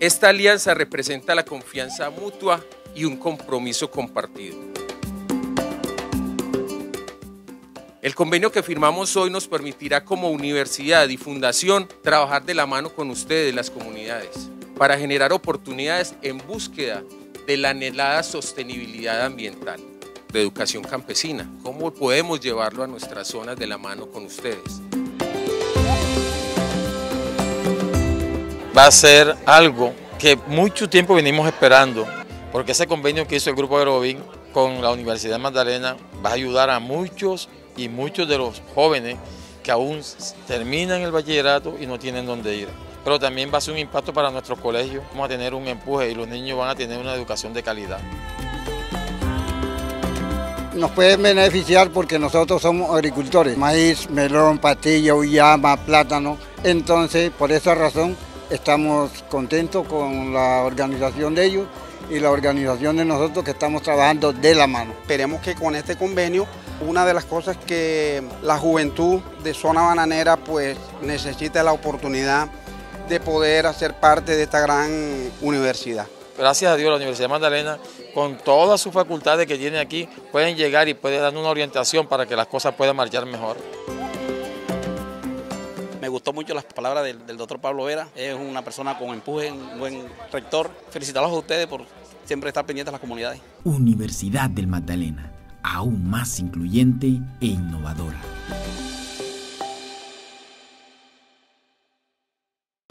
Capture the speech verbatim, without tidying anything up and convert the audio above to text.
Esta alianza representa la confianza mutua y un compromiso compartido. El convenio que firmamos hoy nos permitirá como universidad y fundación trabajar de la mano con ustedes, las comunidades, para generar oportunidades en búsqueda de la anhelada sostenibilidad ambiental, de educación campesina. ¿Cómo podemos llevarlo a nuestras zonas de la mano con ustedes? Va a ser algo que mucho tiempo venimos esperando, porque ese convenio que hizo el Grupo Agrovid con la Universidad del Magdalena va a ayudar a muchos y muchos de los jóvenes que aún terminan el bachillerato y no tienen dónde ir. Pero también va a ser un impacto para nuestros colegios, vamos a tener un empuje y los niños van a tener una educación de calidad. Nos pueden beneficiar porque nosotros somos agricultores, maíz, melón, patilla, uyama, plátano. Entonces, por esa razón, estamos contentos con la organización de ellos y la organización de nosotros que estamos trabajando de la mano. Esperemos que con este convenio, una de las cosas que la juventud de Zona Bananera pues necesita la oportunidad de poder hacer parte de esta gran universidad. Gracias a Dios, la Universidad Magdalena, con todas sus facultades que tiene aquí, pueden llegar y pueden dar una orientación para que las cosas puedan marchar mejor. Me gustó mucho las palabras del, del doctor Pablo Vera, es una persona con empuje, un buen rector. Felicitarlos a ustedes por siempre estar pendientes de las comunidades. Universidad del Magdalena, aún más incluyente e innovadora.